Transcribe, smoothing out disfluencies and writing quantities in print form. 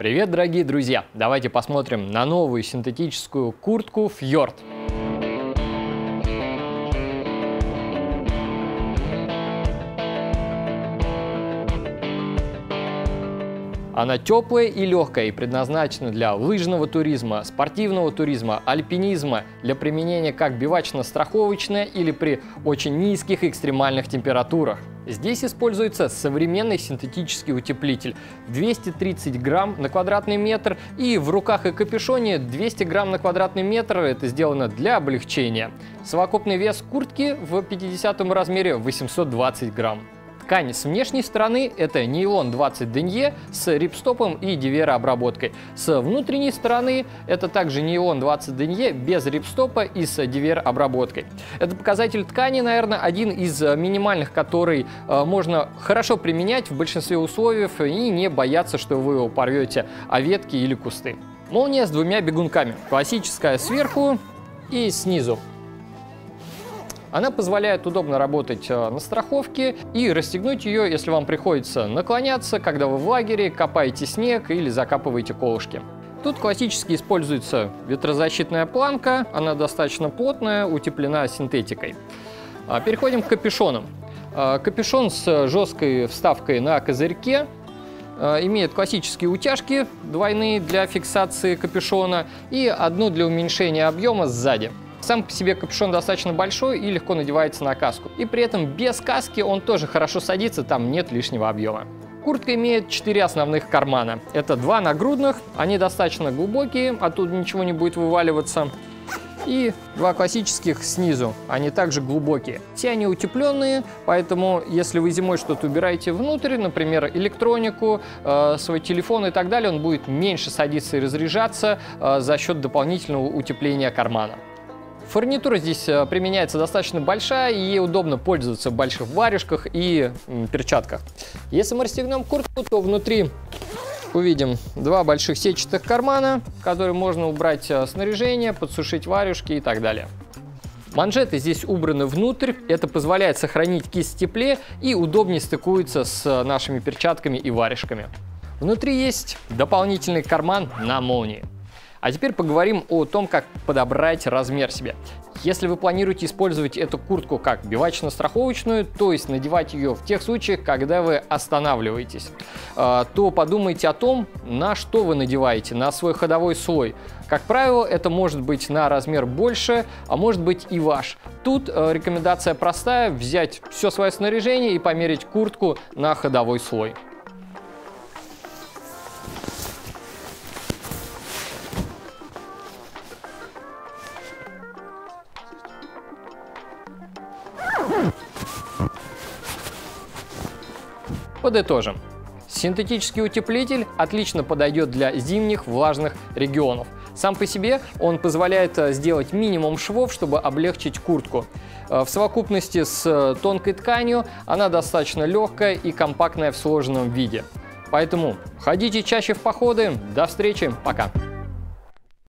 Привет, дорогие друзья! Давайте посмотрим на новую синтетическую куртку Фьорд. Она теплая и легкая и предназначена для лыжного туризма, спортивного туризма, альпинизма, для применения как бивачно-страховочная или при очень низких экстремальных температурах. Здесь используется современный синтетический утеплитель 230 грамм на квадратный метр, и в руках и капюшоне 200 грамм на квадратный метр. Это сделано для облегчения. Совокупный вес куртки в 50 размере 820 грамм. Ткань с внешней стороны — это нейлон 20 денье с рипстопом и диверообработкой. С внутренней стороны это также нейлон 20 денье без рипстопа и с диверообработкой. Это показатель ткани, наверное, один из минимальных, который можно хорошо применять в большинстве условий и не бояться, что вы его порвете о ветки или кусты. Молния с двумя бегунками. Классическая сверху и снизу. Она позволяет удобно работать на страховке и расстегнуть ее, если вам приходится наклоняться, когда вы в лагере копаете снег или закапываете колышки. Тут классически используется ветрозащитная планка, она достаточно плотная, утеплена синтетикой. Переходим к капюшонам. Капюшон с жесткой вставкой на козырьке. Имеет классические утяжки двойные для фиксации капюшона и одну для уменьшения объема сзади. Сам по себе капюшон достаточно большой и легко надевается на каску. И при этом без каски он тоже хорошо садится, там нет лишнего объема. Куртка имеет 4 основных кармана. Это 2 нагрудных, они достаточно глубокие, оттуда ничего не будет вываливаться. И 2 классических снизу, они также глубокие. Все они утепленные, поэтому если вы зимой что-то убираете внутрь, например, электронику, свой телефон и так далее, он будет меньше садиться и разряжаться за счет дополнительного утепления кармана. Фурнитура здесь применяется достаточно большая, и ей удобно пользоваться в больших варежках и перчатках. Если мы расстегнем куртку, то внутри увидим 2 больших сетчатых кармана, в которые можно убрать снаряжение, подсушить варежки и так далее. Манжеты здесь убраны внутрь, это позволяет сохранить кисть в тепле и удобнее стыкуется с нашими перчатками и варежками. Внутри есть дополнительный карман на молнии. А теперь поговорим о том, как подобрать размер себе. Если вы планируете использовать эту куртку как бивачно-страховочную, то есть надевать ее в тех случаях, когда вы останавливаетесь, то подумайте о том, на что вы надеваете, на свой ходовой слой. Как правило, это может быть на размер больше, а может быть и ваш. Тут рекомендация простая – взять все свое снаряжение и померить куртку на ходовой слой. Подытожим. Синтетический утеплитель отлично подойдет для зимних влажных регионов. Сам по себе он позволяет сделать минимум швов, чтобы облегчить куртку. В совокупности с тонкой тканью она достаточно легкая и компактная в сложенном виде. Поэтому ходите чаще в походы. До встречи. Пока.